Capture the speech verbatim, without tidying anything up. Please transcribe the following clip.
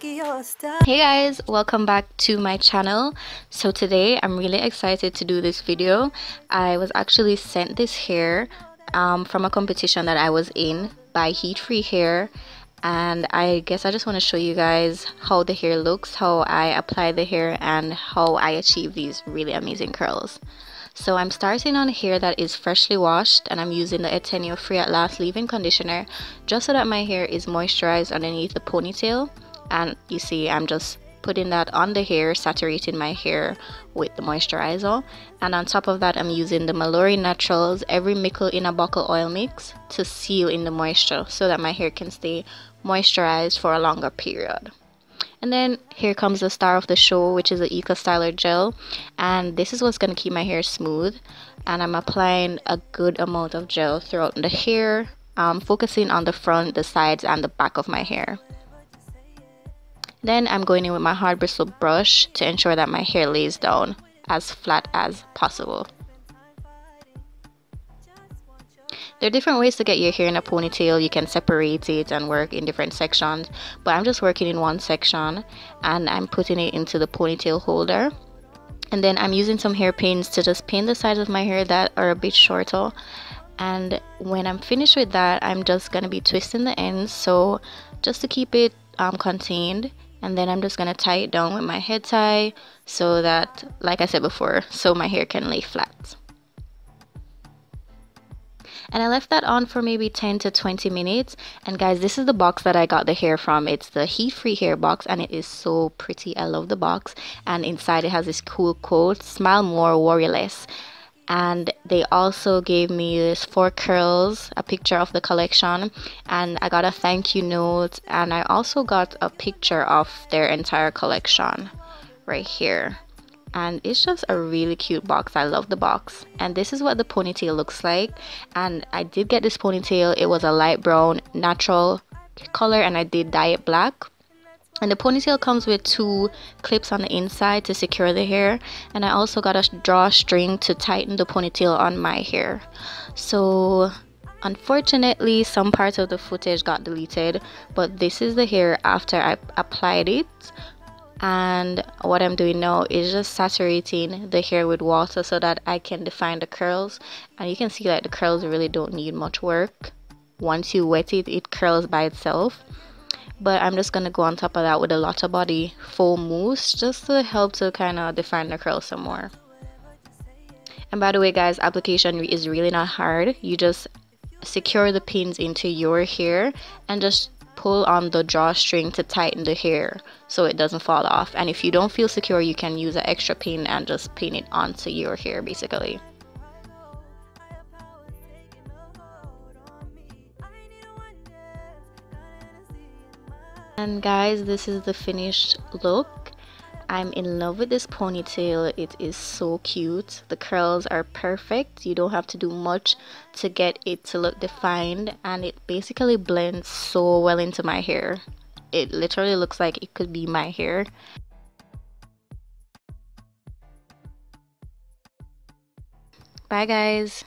Hey guys, welcome back to my channel. So today I'm really excited to do this video. I was actually sent this hair um, from a competition that I was in by Heat Free Hair, and I guess I just want to show you guys how the hair looks, how I apply the hair, and how I achieve these really amazing curls. So I'm starting on hair that is freshly washed, and I'm using the Ateneo Free at Last leave-in conditioner just so that my hair is moisturized underneath the ponytail. And you see I'm just putting that on the hair, saturating my hair with the moisturizer. And on top of that, I'm using the Malori Naturals Every Mickle in a Buckle oil mix to seal in the moisture so that my hair can stay moisturized for a longer period. And then here comes the star of the show, which is the Eco Styler gel, and this is what's going to keep my hair smooth. And I'm applying a good amount of gel throughout the hair, um, focusing on the front, the sides, and the back of my hair. Then I'm going in with my hard bristle brush to ensure that my hair lays down as flat as possible. There are different ways to get your hair in a ponytail. You can separate it and work in different sections, but I'm just working in one section, and I'm putting it into the ponytail holder. And then I'm using some hairpins to just pin the sides of my hair that are a bit shorter. And when I'm finished with that, I'm just going to be twisting the ends, so just to keep it um, contained. And then I'm just going to tie it down with my head tie so that, like I said before, so my hair can lay flat. And I left that on for maybe ten to twenty minutes. And guys, this is the box that I got the hair from. It's the Heat Free Hair box, and it is so pretty. I love the box. And inside it has this cool quote, "Smile more, worry less." And they also gave me this four curls, a picture of the collection, and I got a thank you note, and I also got a picture of their entire collection right here. And it's just a really cute box. I love the box. And this is what the ponytail looks like. And I did get this ponytail. It was a light brown natural color, and I did dye it black. And the ponytail comes with two clips on the inside to secure the hair, and I also got a drawstring to tighten the ponytail on my hair. So unfortunately, some parts of the footage got deleted, but this is the hair after I applied it. And what I'm doing now is just saturating the hair with water so that I can define the curls. And you can see that the curls really don't need much work. Once you wet it, it curls by itself. But I'm just going to go on top of that with a lot of body faux mousse just to help to kind of define the curls some more. And by the way guys, application is really not hard. You just secure the pins into your hair and just pull on the drawstring to tighten the hair so it doesn't fall off. And if you don't feel secure, you can use an extra pin and just pin it onto your hair basically. And guys, this is the finished look. I'm in love with this ponytail. It is so cute. The curls are perfect. You don't have to do much to get it to look defined, and it basically blends so well into my hair. It literally looks like it could be my hair. Bye guys.